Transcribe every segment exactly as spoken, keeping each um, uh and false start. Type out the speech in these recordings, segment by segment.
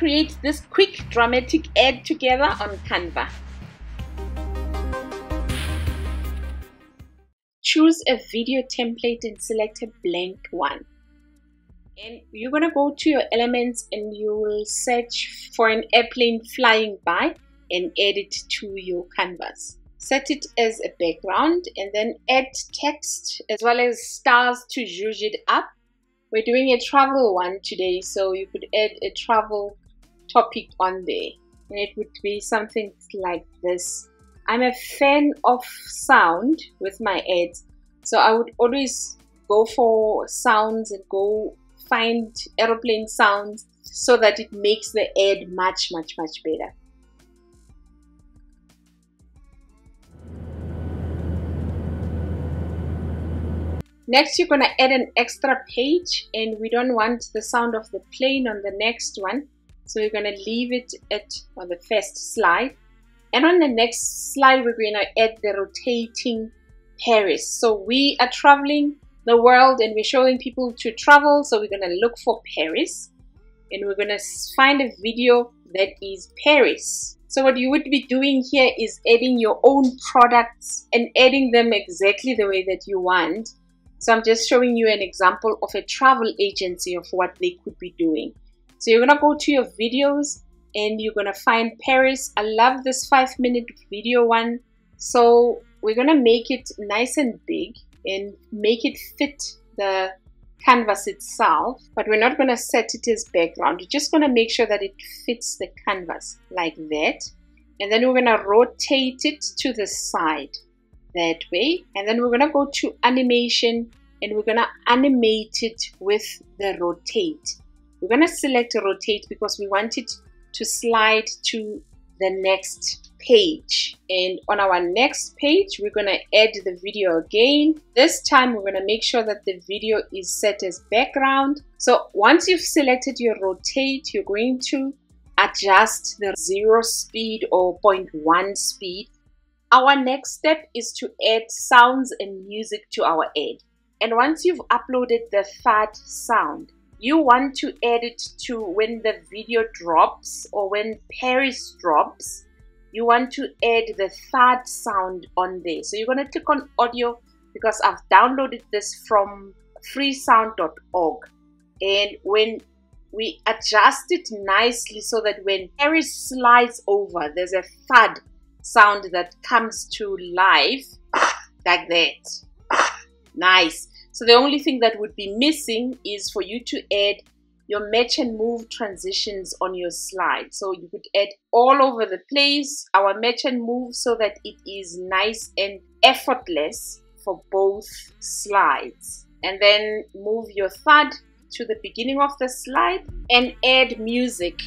create this quick dramatic ad together on Canva. Choose a video template and select a blank one. And you're going to go to your elements and you will search for an airplane flying by and add it to your canvas. Set it as a background and then add text as well as stars to zhuzh it up. We're doing a travel one today, so you could add a travel topic on there. And it would be something like this. I'm a fan of sound with my ads, so I would always go for sounds and go find aeroplane sounds so that it makes the ad much, much, much better. Next, you're going to add an extra page, and we don't want the sound of the plane on the next one, so we're going to leave it at on the first slide. And on the next slide, we're going to add the rotating Paris. So we are traveling the world and we're showing people to travel, so we're going to look for Paris and we're going to find a video that is Paris. So what you would be doing here is adding your own products and adding them exactly the way that you want. So I'm just showing you an example of a travel agency of what they could be doing. So you're going to go to your videos and you're going to find Paris. I love this five minute video one, so we're going to make it nice and big and make it fit the canvas itself, but we're not going to set it as background. You're just going to make sure that it fits the canvas like that, and then we're going to rotate it to the side that way, and then we're going to go to animation and we're going to animate it with the rotate. We're going to select rotate because we want it to slide to the next page, and on our next page we're going to add the video again. This time we're going to make sure that the video is set as background. So once you've selected your rotate, you're going to adjust the zero speed or zero point one speed. Our next step is to add sounds and music to our ad, and once you've uploaded the third sound, you want to add it to when the video drops or when Paris drops. You want to add the third sound on there. So you're going to click on audio because I've downloaded this from free sound dot org. And when we adjust it nicely so that when Paris slides over, there's a third sound that comes to life like that. Nice. So the only thing that would be missing is for you to add your match and move transitions on your slide. So you could add all over the place our match and move so that it is nice and effortless for both slides. And then move your third to the beginning of the slide and add music.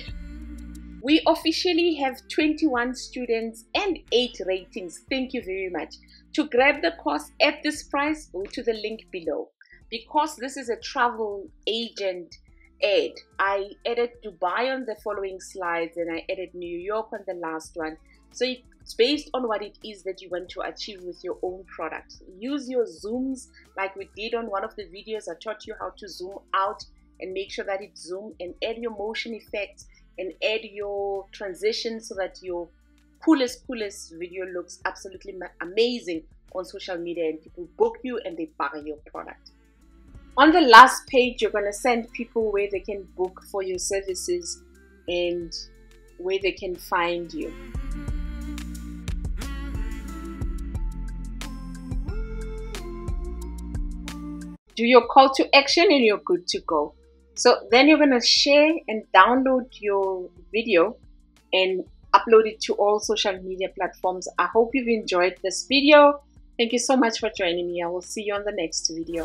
We officially have twenty-one students and eight ratings. Thank you very much. To grab the course at this price, go to the link below. Because this is a travel agent ad, I added Dubai on the following slides and I added New York on the last one. So it's based on what it is that you want to achieve with your own product. Use your zooms like we did on one of the videos. I taught you how to zoom out and make sure that it's zoomed, and add your motion effects and add your transition so that your coolest, coolest video looks absolutely amazing on social media and people book you and they buy your product. On the last page, you're going to send people where they can book for your services and where they can find you. Do your call to action and you're good to go. So then you're going to share and download your video and upload it to all social media platforms. I hope you've enjoyed this video. Thank you so much for joining me. I will see you on the next video.